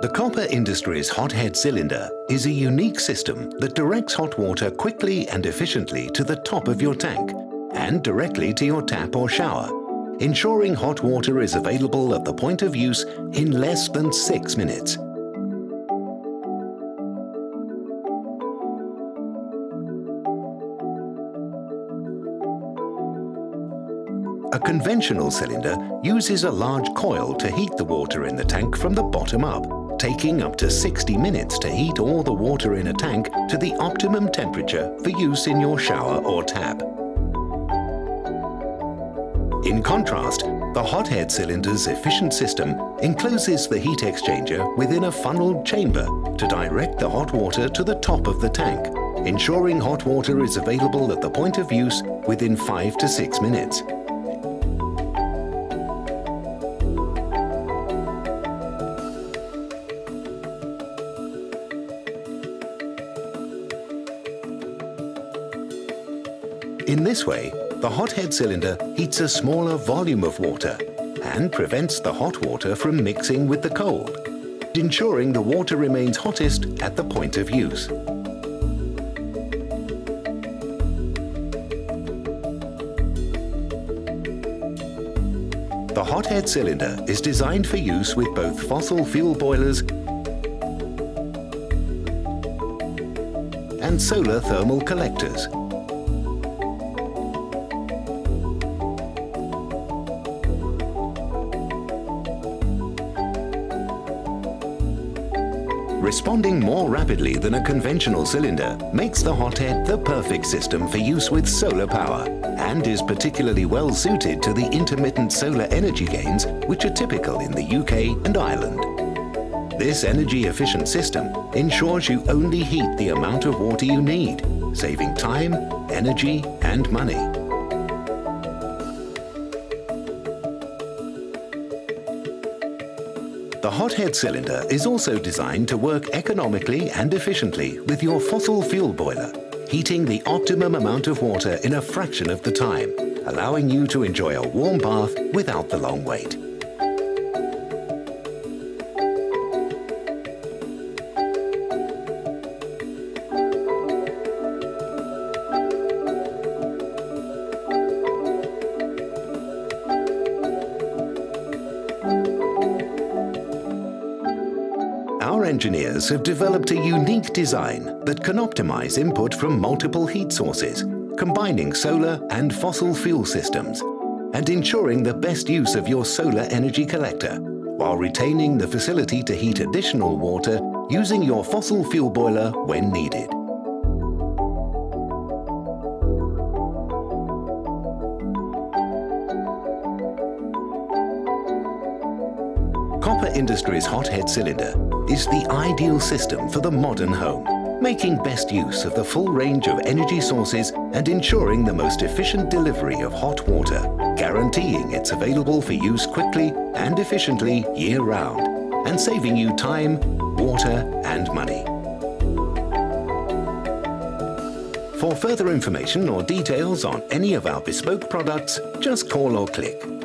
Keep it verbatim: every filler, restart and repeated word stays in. The Copper Industries HotHead cylinder is a unique system that directs hot water quickly and efficiently to the top of your tank and directly to your tap or shower, ensuring hot water is available at the point of use in less than six minutes. A conventional cylinder uses a large coil to heat the water in the tank from the bottom up, taking up to sixty minutes to heat all the water in a tank to the optimum temperature for use in your shower or tap. In contrast, the HotHead cylinder's efficient system encloses the heat exchanger within a funneled chamber to direct the hot water to the top of the tank, ensuring hot water is available at the point of use within five to six minutes. In this way, the HotHead cylinder heats a smaller volume of water and prevents the hot water from mixing with the cold, ensuring the water remains hottest at the point of use. The HotHead cylinder is designed for use with both fossil fuel boilers and solar thermal collectors. Responding more rapidly than a conventional cylinder makes the HotHead the perfect system for use with solar power and is particularly well suited to the intermittent solar energy gains which are typical in the U K and Ireland. This energy-efficient system ensures you only heat the amount of water you need, saving time, energy and money. The HotHead cylinder is also designed to work economically and efficiently with your fossil fuel boiler, heating the optimum amount of water in a fraction of the time, allowing you to enjoy a warm bath without the long wait. Our engineers have developed a unique design that can optimize input from multiple heat sources, combining solar and fossil fuel systems, and ensuring the best use of your solar energy collector, while retaining the facility to heat additional water using your fossil fuel boiler when needed. Copper Industries HotHead cylinder is the ideal system for the modern home, making best use of the full range of energy sources and ensuring the most efficient delivery of hot water, guaranteeing it's available for use quickly and efficiently year-round, and saving you time, water and money. For further information or details on any of our bespoke products, just call or click.